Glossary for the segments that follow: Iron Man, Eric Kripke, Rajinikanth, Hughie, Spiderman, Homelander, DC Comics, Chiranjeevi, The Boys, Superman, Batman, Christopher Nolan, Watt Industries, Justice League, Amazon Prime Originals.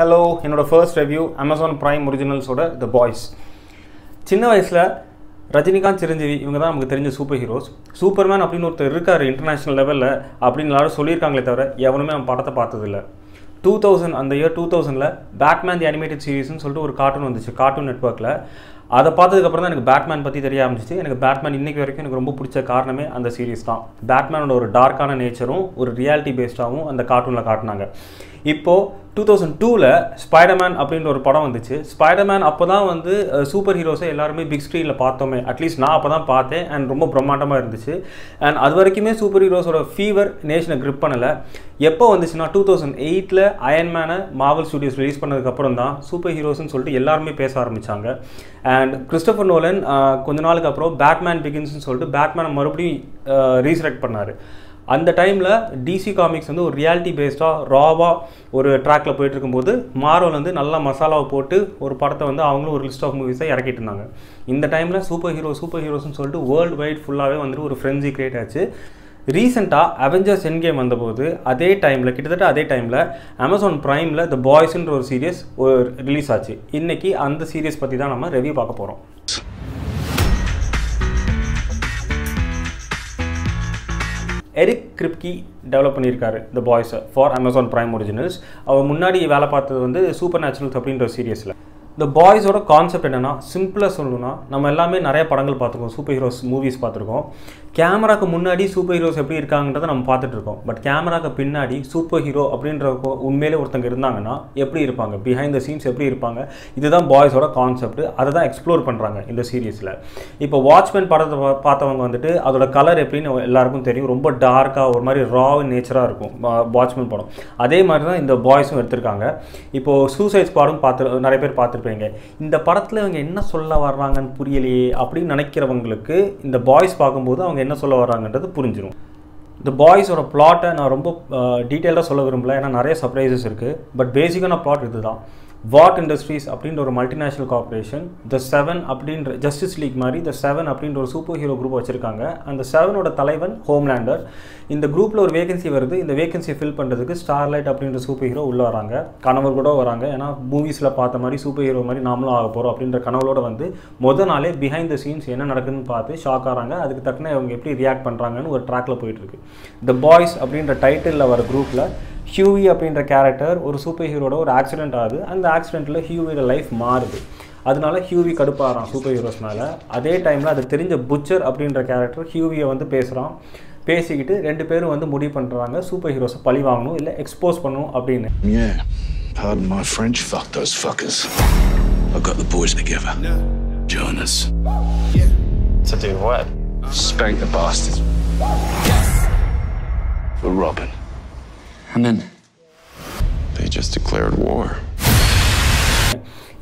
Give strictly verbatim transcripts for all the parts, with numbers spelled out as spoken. Hello, in our first review, Amazon Prime Originals order, The Boys. Chinna vayasla Rajinikanth, Chiranjeevi, you guys are the superheroes. Superman, apni no international level la, apni naaru solir kangle thavra, yavonme am parata paatadilla. two thousand and the year two thousand la, Batman the animated series nu soltu or cartoon vanduchu, Cartoon Network la. Ada paatadukku appuram enakku Batman patti theriya aarambichu. Enakku Batman innikku varaikkum enakku romba pidicha kaaraname and series dhaan. Batman oda or dark ana nature um, or reality based avum and cartoon la kaatnaanga. Ippo two thousand two la Spider-Man அப்படிங்கற ஒரு படம் வந்துச்சு. Spider-Man அப்பதான் வந்து super heroes எல்லாரும் big ஸ்கிரீன்ல பார்த்தோமே. At least நான் அப்பதான் பார்த்தேன் and ரொம்ப பிரமாண்டமா இருந்துச்சு. And அதுவரைக்குமே சூப்பர் ஹீரோஸோட ஃபீவர் நேஷனை grip பண்ணல. எப்போ வந்துச்சுனா two thousand eight ல Iron Man Marvel Studios release பண்ணதுக்கு அப்புறம் தான் சூப்பர் ஹீரோஸ்னு சொல்லிட்டு எல்லாரும் பேச ஆரம்பிச்சாங்க. And Christopher Nolan கொஞ்ச நாளுக்கு அப்புறம் Batman Begins னு சொல்லிட்டு Batman மறுபடியும் ரீசரெக்ட் பண்ணாரு. At the time, D C Comics வந்து ஒரு reality based raw ஒரு trackல போயிட்டு இருக்கும்போது Marvel வந்து நல்ல மசாலாவை போட்டு ஒரு படத்தை வந்து அவங்களும் ஒரு list of movies இறக்கிட்டு இருந்தாங்க. இந்த டைம்ல சூப்பர் ஹீரோ சூப்பர் ஹீரோஸ் னு சொல்லிட்டு world wide full-ஆவே வந்து ஒரு frenzy create ஆச்சு. Recently, Avengers Endgame வந்தபோது அதே டைம்ல கிட்டத்தட்ட அதே டைம்ல Amazon Prime ல The Boys ன்ற ஒரு series ரிலீஸ் ஆச்சு. இன்னைக்கு அந்த series பத்தி தான் நம்ம ரிவ்யூ பார்க்க போறோம். Eric Kripke develop பண்ணிருக்காரு The Boys for Amazon Prime Originals. அவர் முன்னாடி வேலை பார்த்தது வந்து சூப்பர்நேச்சுரல் அப்படின்ற சீரியஸ்ல. The Boys ஓட கான்செப்ட் என்னன்னா சிம்பிளா சொல்லணும்னா நம்ம எல்லாமே நிறைய படங்கள் பார்த்திருக்கோம், சூப்பர் ஹீரோஸ் மூவிஸ் பார்த்திருக்கோம். கேமராக்கு முன்னாடி சூப்பர் ஹீரோஸ் எப்படி இருக்காங்கன்றத நம்ம பார்த்துட்டு இருக்கோம். பட் கேமராக்கு பின்னாடி சூப்பர் ஹீரோ அப்படின்ற உண்மையிலே ஒருத்தங்க இருந்தாங்கன்னா எப்படி இருப்பாங்க, behind the scenes எப்படி இருப்பாங்க, இதுதான் Boys ஓட கான்செப்ட். அதை தான் எக்ஸ்ப்ளோர் பண்றாங்க இந்த சீரிஸ்ல. இப்போ வாட்ச்மேன் படத்தை பார்த்தவங்க வந்துட்டு அதோட கலர் எப்படின்னு எல்லாருக்கும் தெரியும், ரொம்ப டார்க்கா ஒரு மாதிரி ராவ் நேச்சரா இருக்கும் வாட்ச்மேன் படம். அதே மாதிரி தான் இந்த பாய்ஸும் எடுத்திருக்காங்க. இப்போ சூசைட் ஸ்குவாடும் பார்த்து நிறைய பேர் பார்த்து இந்த படத்துல அவங்க என்ன சொல்ல வர்றாங்கன்னு புரியலையே அப்படி நினைக்கிறவங்களுக்கு இந்த பாய்ஸ் பாக்கும்போது அவங்க என்ன சொல்ல வர்றாங்கன்றது புரிஞ்சிடும். The Boys ஓட பிளாட் நான் ரொம்ப டீடைலா சொல்ல விரும்பல, ஏன்னா நிறைய சர்ப்ரைசஸ் இருக்கு. பட் பேசிக்கான பிளாட் இதுதான். Watt Industries அப்படின்ற ஒரு மல்டிநேஷனல் கார்ப்பரேஷன் The seven அப்படின்ற ஜஸ்டிஸ் லீக் மாதிரி The seven அப்படின்ற ஒரு சூப்பர் ஹீரோ குரூப் வச்சிருக்காங்க. அந்த seven ஓட தலைவன் ஹோம்லேண்டர். இந்த குரூப்ல ஒரு வேகன்சி வருது. இந்த வேகன்சியை ஃபில் பண்றதுக்கு ஸ்டார்லைட் அப்படின்ற சூப்பர் ஹீரோ உள்ள வராங்க. கனவு கூட வராங்க, ஏன்னா மூவிஸ்ல பார்த்த மாதிரி சூப்பர் ஹீரோ மாதிரி நாமளும் ஆக போறோம் அப்படின்ற கனவோட வந்து முதல் நாளே பிஹைண்ட் தி சீன்ஸ் என்ன நடக்குதுன்னு பார்த்து ஷாக் ஆறாங்க. அதுக்கு தக்கன அவங்க எப்படி ரியாக்ட் பண்றாங்கன்னு ஒரு ட்ராக்ல போயிட்டு இருக்கு. The Boys அப்படின்ற டைட்டில்ல வர குரூப்ல Hughie அப்படின்ற கேரக்டர் ஒரு சூப்பர் ஹீரோட ஒரு ஆக்சிடென்ட் ஆகுது. அந்த ஆக்சிடென்ட்ல ஹியூவியோட லைஃப் மாறுது. அதனால ஹியூவி கடுப்பாகிறான் சூப்பர் ஹீரோஸ்னால. அதே டைம்ல அது தெரிஞ்ச புச்சர் அப்படின்ற கேரக்டர் ஹியூவியை வந்து பேசுகிறான். பேசிக்கிட்டு ரெண்டு பேரும் வந்து முடிவு பண்ணுறாங்க சூப்பர் ஹீரோஸை பழி வாங்கணும் இல்லை எக்ஸ்போஸ் பண்ணணும் அப்படின்னு. Yeah, pardon my French, fuck those fuckers. I've got the boys together. Join us. Yeah. To do what? Spank the bastards. Yes. For robbing. And then they just declared war.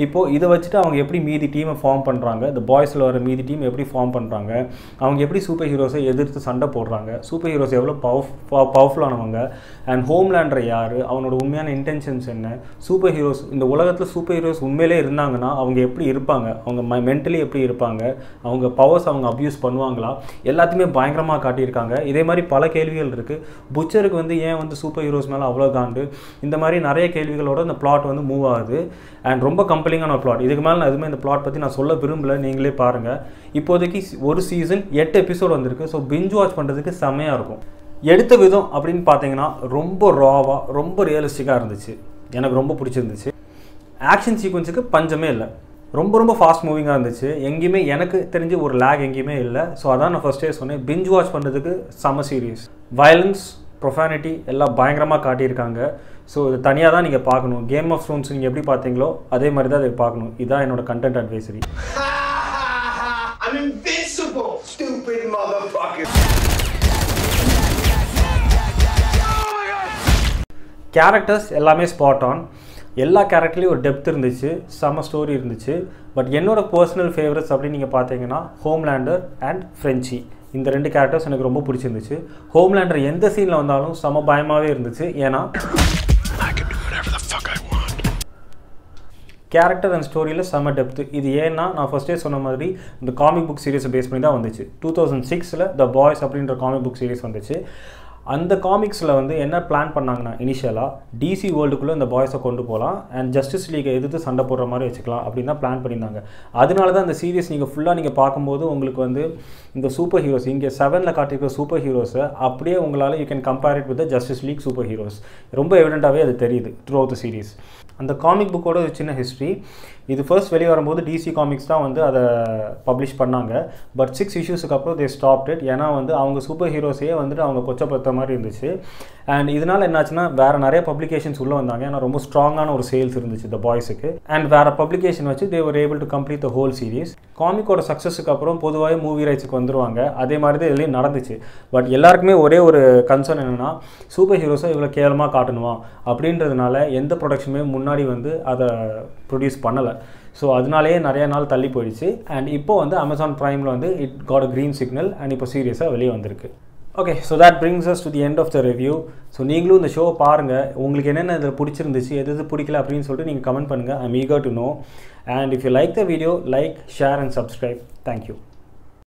இப்போ இத வச்சிட்டு அவங்க எப்படி மீதி டீமை form பண்றாங்க, The Boysல வர மீதி டீம் எப்படி ஃபார்ம் பண்றாங்க, அவங்க எப்படி சூப்பர் ஹீரோஸை எதிர்த்து சண்டை போடுறாங்க, சூப்பர் ஹீரோஸ் எவ்வளவு பவர்ஃபுல்லானவங்க, அண்ட் ஹோம்லேண்டர் யாரு, அவனோட உண்மையான இன்டென்ஷன்ஸ் என்ன, சூப்பர் ஹீரோஸ் இந்த உலகத்துல சூப்பர் ஹீரோஸ் உண்மையிலே இருந்தாங்கன்னா அவங்க எப்படி இருப்பாங்க, அவங்க மென்டலி எப்படி இருப்பாங்க, அவங்க பவர்ஸ் அவங்க அபியூஸ் பண்ணுவாங்களா, எல்லாத்தையுமே பயங்கரமா காட்டியிருக்காங்க. இதே மாதிரி பல கேள்விகள் இருக்கு. புச்சருக்கு வந்து ஏன் வந்து சூப்பர் ஹீரோஸ் மேல அவ்வளவு காண்டு, இந்த மாதிரி நிறைய கேள்விகளோட இந்த பிளாட் வந்து மூவ் ஆகுது. அண்ட் ரொம்ப கம்பெல்லிங்கான பிளாட். இதுக்கு மேலே நான் எதுவுமே இந்த பிளாட் பற்றி நான் சொல்ல விரும்பல, நீங்களே பாருங்கள். இப்போதைக்கு ஒரு சீசன் எட்டு எபிசோடு வந்திருக்கு. ஸோ பிஞ்ச் வாட்ச் பண்ணுறதுக்கு செமையாக இருக்கும். எடுத்த விதம் அப்படின்னு பார்த்தீங்கன்னா ரொம்ப ராவாக ரொம்ப ரியலிஸ்டிக்காக இருந்துச்சு, எனக்கு ரொம்ப பிடிச்சிருந்துச்சு. ஆக்ஷன் சீக்வன்ஸுக்கு பஞ்சமே இல்லை, ரொம்ப ரொம்ப ஃபாஸ்ட் மூவிங்காக இருந்துச்சு. எங்கேயுமே எனக்கு தெரிஞ்சு ஒரு லேக் எங்கேயுமே இல்லை. ஸோ அதான் நான் ஃபஸ்ட்டே சொன்னேன், பிஞ்ச் வாட்ச் பண்ணுறதுக்கு செம சீரியஸ். வயலன்ஸ் ப்ரொஃபானிட்டி எல்லாம் பயங்கரமாக காட்டியிருக்காங்க. ஸோ இது தனியாக தான் நீங்கள் பார்க்கணும். கேம் ஆஃப் த்ரோன்ஸ் நீங்கள் எப்படி பார்த்தீங்களோ அதே மாதிரி தான் அதை பார்க்கணும். இதுதான் என்னோட கண்டென்ட் அட்வைசரி. கேரக்டர்ஸ் எல்லாமே ஸ்பாட் ஆன். எல்லா கேரக்டர்லேயும் ஒரு டெப்த் இருந்துச்சு, செம ஸ்டோரி இருந்துச்சு. பட் என்னோட பர்சனல் ஃபேவரட்ஸ் அப்படின்னு நீங்கள் பார்த்தீங்கன்னா ஹோம்லேண்டர் அண்ட் ஃப்ரென்ச்சி, இந்த ரெண்டு கேரக்டர்ஸ் எனக்கு ரொம்ப பிடிச்சிருந்துச்சு. ஹோம்லேண்டர் எந்த சீனில் வந்தாலும் செம பயமாகவே இருந்துச்சு, ஏன்னா கேரக்டர் அண்ட் ஸ்டோரியில் செம டெப்த்து. இது ஏன்னா நான் ஃபஸ்ட்டே சொன்ன மாதிரி இந்த காமிக் புக் சீரிஸை பேஸ் பண்ணி தான் வந்துச்சு. டூ தௌசண்ட் சிக்ஸில் த பாய்ஸ் அப்படின்ற காமிக் புக் சீரிஸ் வந்துச்சு. அந்த காமிக்ஸில் வந்து என்ன பிளான் பண்ணாங்கன்னா இனிஷியலாக டிசி வேர்ல்டுக்குள்ளே இந்த பாய்ஸை கொண்டு போகலாம் அண்ட் ஜஸ்டிஸ் லீக்கை எதிர்த்து சண்டை போடுற மாதிரி வச்சுக்கலாம் அப்படின்னு தான் பிளான் பண்ணியிருந்தாங்க. அதனால தான் அந்த சீரிஸ் நீங்கள் ஃபுல்லாக நீங்கள் பார்க்கும்போது உங்களுக்கு வந்து இந்த சூப்பர் ஹீரோஸ் இங்கே செவனில் காட்டியிருக்கிற சூப்பர் ஹீரோஸை அப்படியே உங்களால் you can compare it with the justice league super heroes. ரொம்ப எவிடென்ட்டாகவே அது தெரியுது த்ரூ அவுட் த சீரிஸ். அந்த காமிக் புக்கோட ஒரு சின்ன ஹிஸ்ட்ரி. இது ஃபர்ஸ்ட் வெளியே வரும்போது டிசி காமிக்ஸ் தான் வந்து அதை பப்ளிஷ் பண்ணாங்க. பட் சிக்ஸ் இஷ்யூஸுக்கு அப்புறம் தே ஸ்டாப்ட் இட். ஏன்னா வந்து அவங்க சூப்பர் ஹீரோஸையே வந்துட்டு அவங்க கொச்சப்படுத்த மாதிரி இருந்துச்சு. அண்ட் இதனால் என்னாச்சுன்னா வேறு நிறைய பப்ளிகேஷன்ஸ் உள்ளே வந்தாங்க. ஏன்னா ரொம்ப ஸ்ட்ராங்கான ஒரு சேல்ஸ் இருந்துச்சு த பாய்ஸுக்கு. அண்ட் வேறு பப்ளிகேஷன் வச்சு they were able to complete the whole series. காமிக்கோட சக்ஸஸுக்கு அப்புறம் பொதுவாக மூவி ரைட்ஸுக்கு வந்துடுவாங்க. அதே மாதிரி தான் இதுலேயும் நடந்துச்சு. பட் எல்லாருக்குமே ஒரே ஒரு கன்சர்ன் என்னென்னா சூப்பர் ஹீரோஸை இவ்வளோ கேவலமாக காட்டணுமா அப்படின்றதுனால எந்த ப்ரொடக்ஷனுமே முன்னாடி வந்து அதை ப்ரொடியூஸ் பண்ணலை. ஸோ அதனாலேயே நிறையா நாள் தள்ளி போயிடுச்சு. அண்ட் இப்போது வந்து அமேசான் ப்ரைமில் வந்து it got a green signal and இப்போ சீரியஸாக வெளியே வந்திருக்கு. Okay, so that brings us to the end of the review. So நீங்களும் இந்த ஷோவை பாருங்கள். உங்களுக்கு என்னென்ன இதில் பிடிச்சிருந்துச்சு, எது எது பிடிக்கல அப்படின்னு சொல்லிட்டு நீங்கள் கமெண்ட் பண்ணுங்கள். I am eager to know. And if you like the video, like, share and subscribe. Thank you.